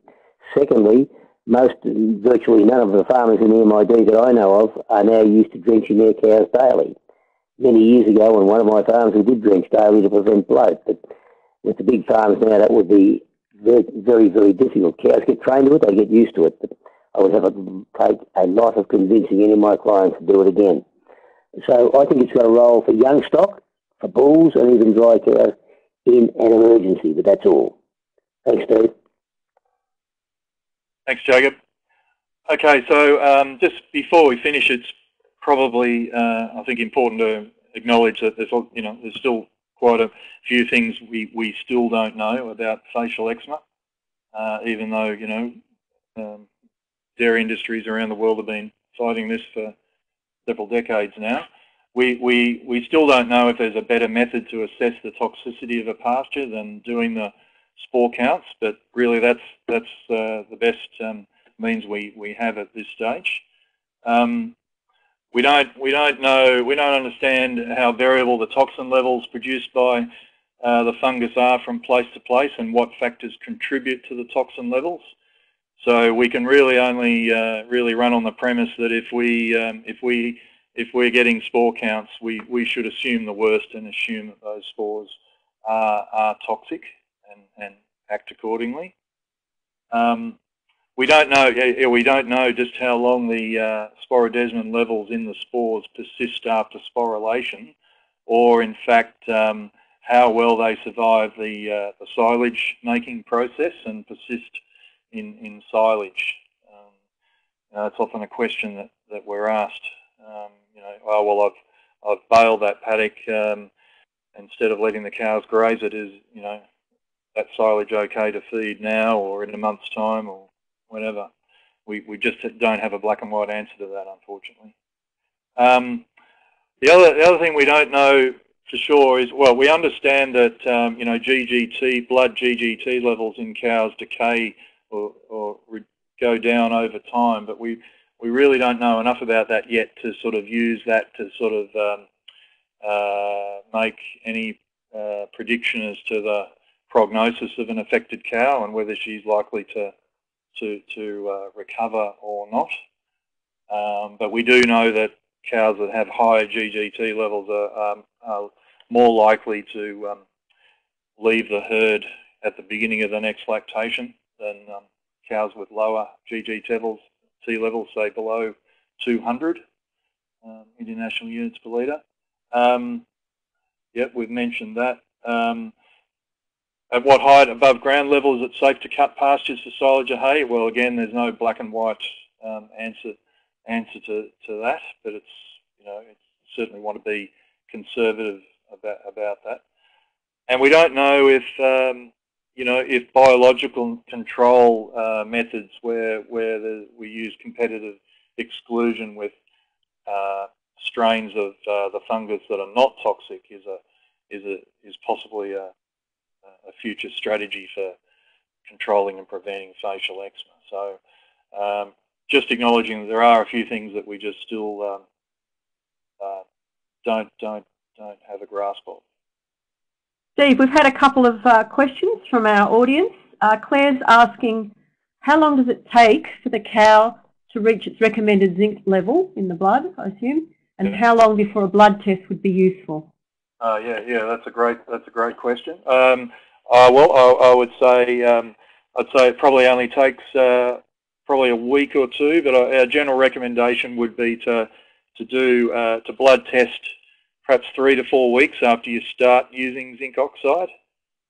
Secondly, most, virtually none of the farmers in the M I D that I know of are now used to drenching their cows daily. Many years ago on one of my farms we did drench daily to prevent bloat, but with the big farms now that would be very, very, very difficult. Cows get trained to it, they get used to it, but I would have to take a lot of convincing any of my clients to do it again. So I think it's got a role for young stock, for bulls and even dry cows in an emergency, but that's all. Thanks, Steve. Thanks, Jacob. Okay, so um, just before we finish, it's probably uh, I think important to acknowledge that there's you know there's still quite a few things we we still don't know about facial eczema, uh, even though you know um, dairy industries around the world have been fighting this for several decades now. We we we still don't know if there's a better method to assess the toxicity of a pasture than doing the spore counts, but really that's that's uh, the best um, means we we have at this stage. Um, we don't we don't know we don't understand how variable the toxin levels produced by uh, the fungus are from place to place, and what factors contribute to the toxin levels. So we can really only uh, really run on the premise that if we um, if we if we're getting spore counts, we we should assume the worst and assume that those spores are are toxic. And, and act accordingly. Um, we don't know. We don't know just how long the uh, sporodesmin levels in the spores persist after sporulation, or in fact um, how well they survive the, uh, the silage making process and persist in in silage. Um, you know, it's often a question that that we're asked. Um, you know, oh well, I've I've baled that paddock um, instead of letting the cows graze it. Is you know. That silage okay to feed now or in a month's time or whenever? We, we just don't have a black and white answer to that, unfortunately. Um, the other the other thing we don't know for sure is, well, we understand that um, you know G G T, blood G G T levels in cows decay or, or go down over time, but we, we really don't know enough about that yet to sort of use that to sort of um, uh, make any uh, prediction as to the prognosis of an affected cow and whether she's likely to to, to uh, recover or not. Um, but we do know that cows that have higher G G T levels are, um, are more likely to um, leave the herd at the beginning of the next lactation than um, cows with lower G G T levels, T levels, say below two hundred um, international units per litre. Um, yep, we've mentioned that. Um, At what height above ground level is it safe to cut pastures for silage or hay? Well, again, there's no black and white um, answer answer to, to that, but it's you know it's certainly want to be conservative about about that. And we don't know if um, you know if biological control uh, methods where where the, we use competitive exclusion with uh, strains of uh, the fungus that are not toxic is a is a is possibly a a future strategy for controlling and preventing facial eczema. So um, just acknowledging that there are a few things that we just still um, uh, don't, don't, don't have a grasp of. Steve, we've had a couple of uh, questions from our audience. Uh, Claire's asking, how long does it take for the cow to reach its recommended zinc level in the blood, I assume, and yeah. how long before a blood test would be useful? Uh, yeah, yeah, that's a great that's a great question. Um, uh, well, I, I would say um, I'd say it probably only takes uh, probably a week or two, but our, our general recommendation would be to to do uh, to blood test perhaps three to four weeks after you start using zinc oxide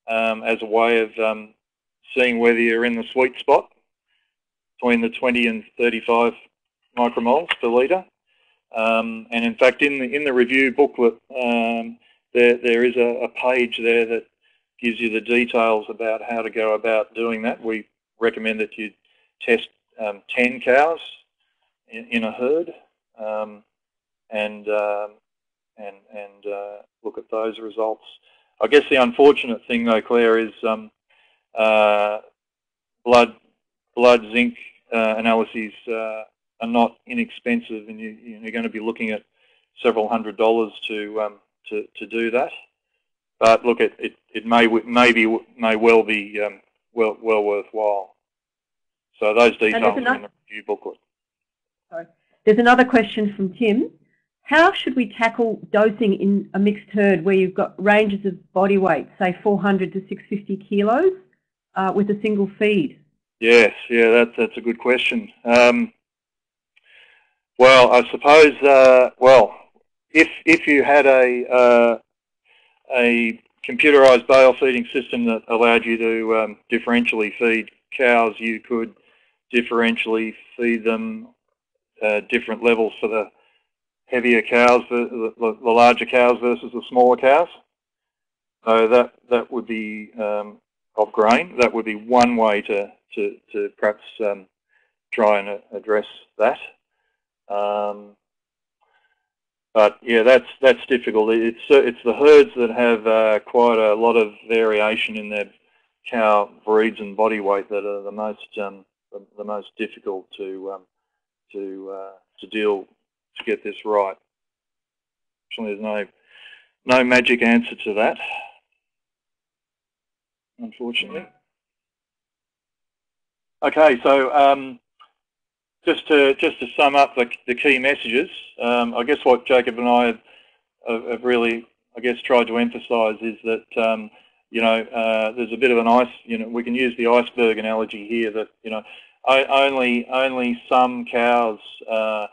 um, as a way of um, seeing whether you're in the sweet spot between the twenty and thirty-five micromoles per litre. Um, and in fact, in the, in the review booklet, um, there, there is a, a page there that gives you the details about how to go about doing that. We recommend that you test um, ten cows in, in a herd um, and, um, and and uh, look at those results. I guess the unfortunate thing, though, Claire, is um, uh, blood blood zinc uh, analyses uh, are not inexpensive, and you, you're going to be looking at several hundred dollars to um, to, to do that. But look, it it, it may maybe may well be um, well well worthwhile. So those details another, are in the review booklet. Sorry. There's another question from Tim. How should we tackle dosing in a mixed herd where you've got ranges of body weight, say four hundred to six hundred fifty kilos, uh, with a single feed? Yes, yeah, that's that's a good question. Um, well, I suppose, uh, well, if if you had a uh, a computerised bale feeding system that allowed you to um, differentially feed cows, you could differentially feed them uh, different levels for the heavier cows, the, the, the larger cows versus the smaller cows. So that that would be um, of grain. That would be one way to to, to perhaps um, try and address that. Um, but yeah, that's that's difficult. It's it's the herds that have uh, quite a lot of variation in their cow breeds and body weight that are the most um, the, the most difficult to um, to uh, to deal with. To get this right, actually, there's no no magic answer to that, unfortunately. Okay, so um, just to just to sum up the, the key messages, um, I guess what Jacob and I have, have really, I guess, tried to emphasise is that um, you know uh, there's a bit of an ice, you know, we can use the iceberg analogy here that you know only only some cows. Uh,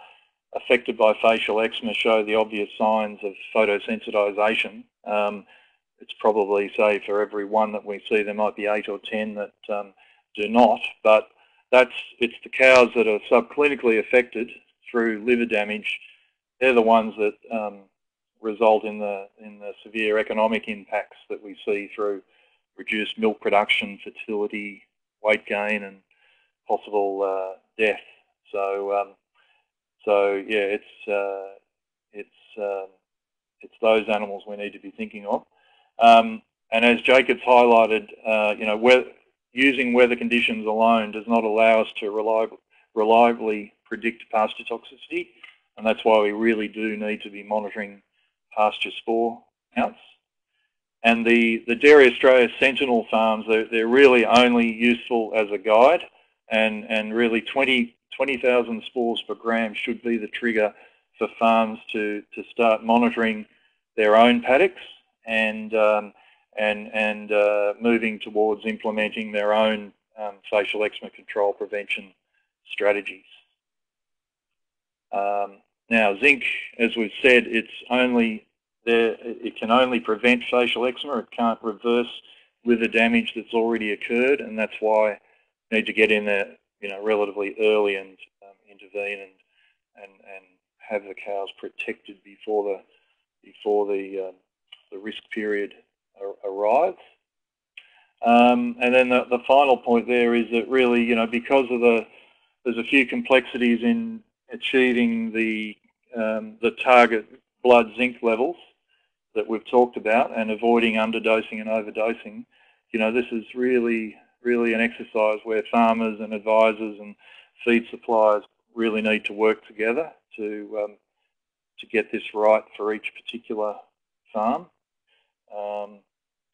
affected by facial eczema show the obvious signs of photosensitisation. Um, it's probably, say, for every one that we see, there might be eight or ten that um, do not, but that's it's the cows that are subclinically affected through liver damage. They're the ones that um, result in the, in the severe economic impacts that we see through reduced milk production, fertility, weight gain, and possible uh, death. So, um, So yeah, it's uh, it's uh, it's those animals we need to be thinking of, um, and as Jacob's highlighted, uh, you know, weather, using weather conditions alone does not allow us to reliably, reliably predict pasture toxicity, and that's why we really do need to be monitoring pasture spore counts. And the the Dairy Australia Sentinel farms, they're, they're really only useful as a guide, and and really twenty. twenty thousand spores per gram should be the trigger for farms to, to start monitoring their own paddocks and um, and and uh, moving towards implementing their own um, facial eczema control prevention strategies. Um, now, zinc, as we've said, it's only there, it can only prevent facial eczema. It can't reverse liver damage that's already occurred, and that's why we need to get in there, you know, relatively early and um, intervene and, and and have the cows protected before the before the um, the risk period ar arrives. Um, and then the, the final point there is that really, you know, because of the there's a few complexities in achieving the um, the target blood zinc levels that we've talked about and avoiding underdosing and overdosing. You know, this is really really an exercise where farmers and advisors and feed suppliers really need to work together to um, to get this right for each particular farm. Um,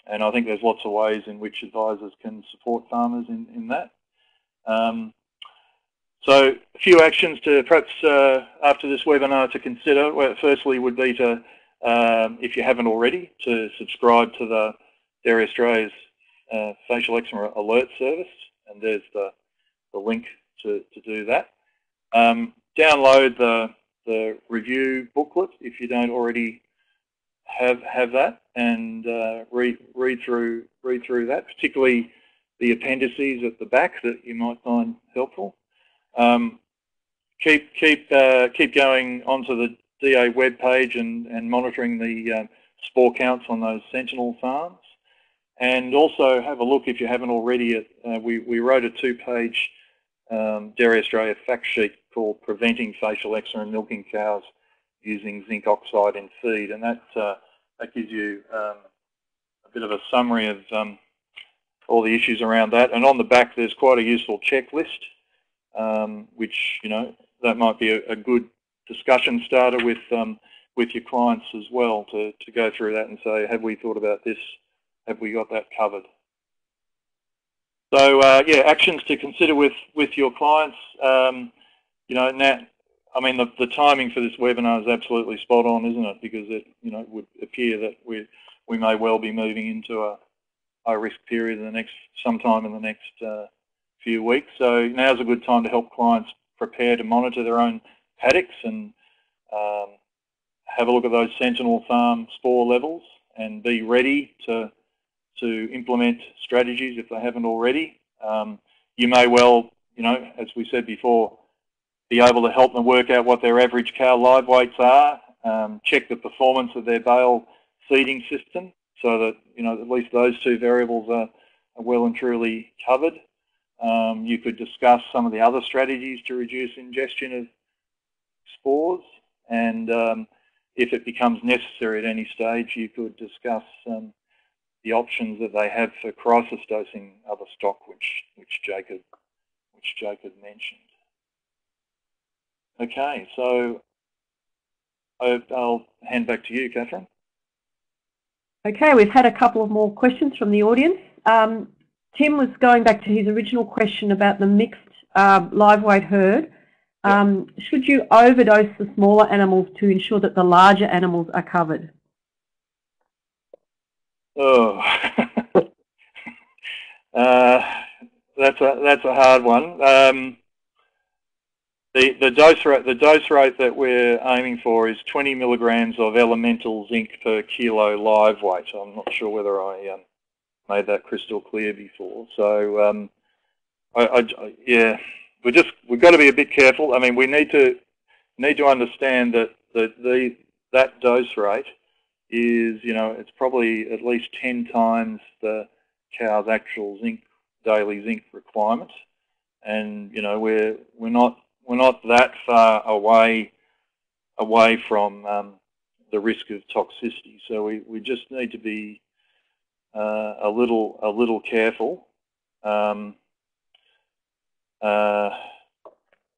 and I think there's lots of ways in which advisors can support farmers in, in that. Um, so a few actions to perhaps uh, after this webinar to consider. Well, firstly would be to, um, if you haven't already, to subscribe to the Dairy Australia's Uh, facial eczema alert service, and there's the, the link to, to do that. Um, download the, the review booklet if you don't already have have that, and uh, read read through read through that, particularly the appendices at the back that you might find helpful. Um, keep keep uh, keep going onto the D A web page and and monitoring the uh, spore counts on those sentinel farms, and also have a look if you haven't already. At, uh, we we wrote a two-page um, Dairy Australia fact sheet called "Preventing Facial Eczema in Milking Cows Using Zinc Oxide in Feed," and that uh, that gives you um, a bit of a summary of um, all the issues around that. And on the back, there's quite a useful checklist, um, which you know that might be a, a good discussion starter with um, with your clients as well, to to go through that and say, have we thought about this? Have we got that covered? So uh, yeah, actions to consider with with your clients. Um, you know, now I mean the the timing for this webinar is absolutely spot on, isn't it? Because it you know it would appear that we we may well be moving into a high risk period in the next sometime in the next uh, few weeks. So now's a good time to help clients prepare to monitor their own paddocks and um, have a look at those sentinel farm spore levels and be ready to to implement strategies if they haven't already. Um, you may well, you know, as we said before, be able to help them work out what their average cow live weights are, um, check the performance of their bale feeding system so that you know at least those two variables are, are well and truly covered. Um, you could discuss some of the other strategies to reduce ingestion of spores, and um, if it becomes necessary at any stage, you could discuss um, the options that they have for crisis dosing other stock, which which Jacob which Jacob mentioned. Okay, so I'll hand back to you, Catherine. Okay, we've had a couple of more questions from the audience. Um, Tim was going back to his original question about the mixed uh, live weight herd. Um, should you overdose the smaller animals to ensure that the larger animals are covered? Oh, uh, that's a that's a hard one. Um, the the dose rate the dose rate that we're aiming for is twenty milligrams of elemental zinc per kilo live weight. I'm not sure whether I um, made that crystal clear before. So um, I, I, I yeah. We just we've got to be a bit careful. I mean, we need to need to understand that that the that dose rate is you know it's probably at least ten times the cow's actual zinc daily zinc requirement, and you know we're we're not we're not that far away away from um, the risk of toxicity. So we we just need to be uh, a little a little careful. Um, Uh,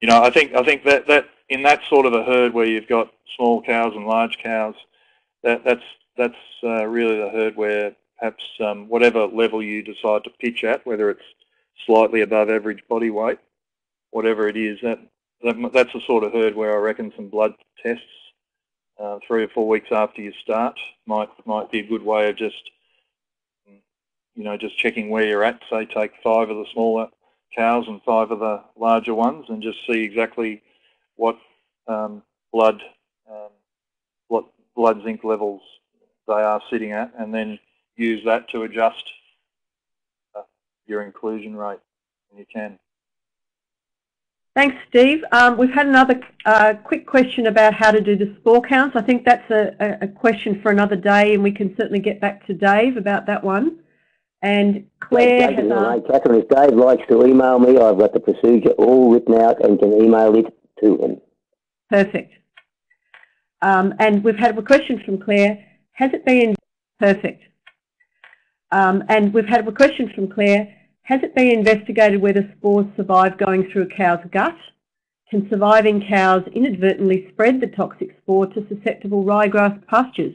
you know, I think I think that that in that sort of a herd where you've got small cows and large cows, that that's that's uh, really the herd where perhaps um, whatever level you decide to pitch at, whether it's slightly above average body weight, whatever it is, that, that that's the sort of herd where I reckon some blood tests uh, three or four weeks after you start might might be a good way of just you know just checking where you're at. Say take five of the smaller cows and five of the larger ones, and just see exactly what um, blood um, what blood zinc levels they are sitting at, and then use that to adjust uh, your inclusion rate when you can. Thanks, Steve. Um, we've had another uh, quick question about how to do the spore counts. I think that's a, a question for another day, and we can certainly get back to Dave about that one. And Claire has asked... Catherine, if Dave likes to email me, I've got the procedure all written out and can email it to him. Perfect. Um, and we've had a question from Claire. Has it been... Perfect. Um, and we've had a question from Claire. Has it been investigated whether spores survive going through a cow's gut? Can surviving cows inadvertently spread the toxic spore to susceptible ryegrass pastures?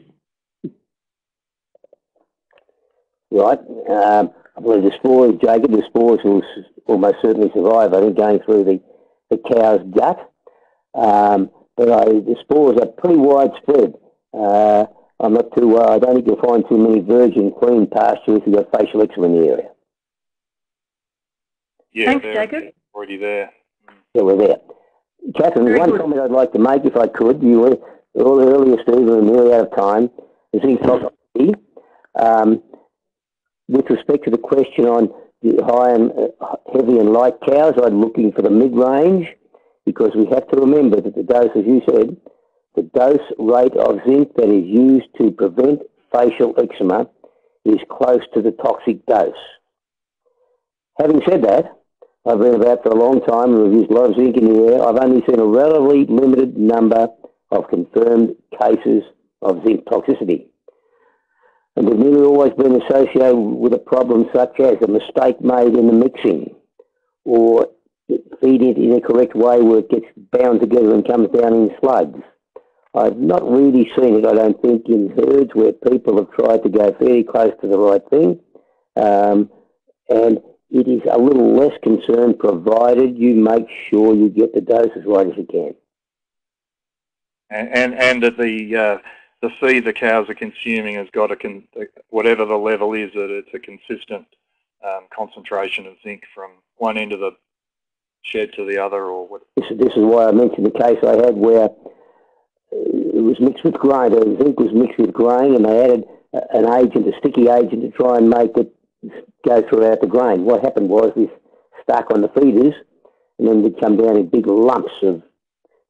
Right. Um, I believe the spores, Jacob, the spores will almost certainly survive, I think, going through the, the cow's gut. Um, but I, the spores are pretty widespread. Uh, I'm not too, uh, I don't think you'll find too many virgin, clean pastures if you've got facial eczema in the area. Yeah, thanks, Jacob. Already there. Yeah, we're there. Catherine, Very one good. comment I'd like to make, if I could. You were all earlier, Steve, we're nearly out of time. Is he toxic? Um, With respect to the question on the high and uh, heavy and light cows, I'm looking for the mid-range. because we have to remember that the dose, as you said, the dose rate of zinc that is used to prevent facial eczema is close to the toxic dose. Having said that, I've been about for a long time and we've used a lot of zinc in the air. I've only seen a relatively limited number of confirmed cases of zinc toxicity. And they've nearly always been associated with a problem such as a mistake made in the mixing or feeding it in a correct way where it gets bound together and comes down in slugs. I've not really seen it, I don't think, in herds where people have tried to go fairly close to the right thing. Um, and it is a little less concern provided you make sure you get the dose as right as you can. And, and, and that the, uh, the feed the cows are consuming has got a, con whatever the level is, that it's a consistent um, concentration of zinc from one end of the shed to the other, or what? This, this is why I mentioned the case I had where it was mixed with grain, or zinc was mixed with grain, and they added an agent, a sticky agent, to try and make it go throughout the grain. What happened was this stuck on the feeders, and then would come down in big lumps of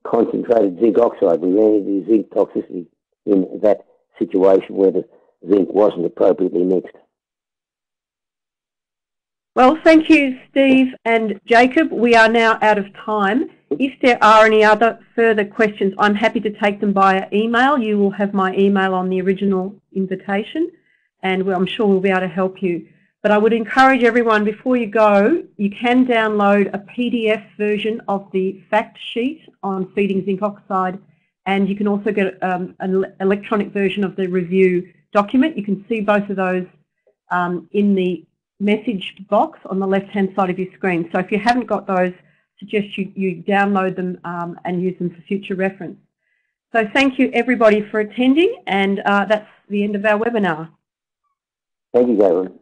concentrated zinc oxide. We ran into zinc toxicity in that situation where the zinc wasn't appropriately mixed. Well, thank you, Steve and Jacob. We are now out of time. If there are any other further questions, I'm happy to take them via email. You will have my email on the original invitation, and I'm sure we'll be able to help you. But I would encourage everyone, before you go, you can download a P D F version of the fact sheet on feeding zinc oxide, and you can also get um, an electronic version of the review document. You can see both of those um, in the message box on the left hand side of your screen. So if you haven't got those, suggest you, you download them um, and use them for future reference. So thank you everybody for attending, and uh, that's the end of our webinar. Thank you, Gavin.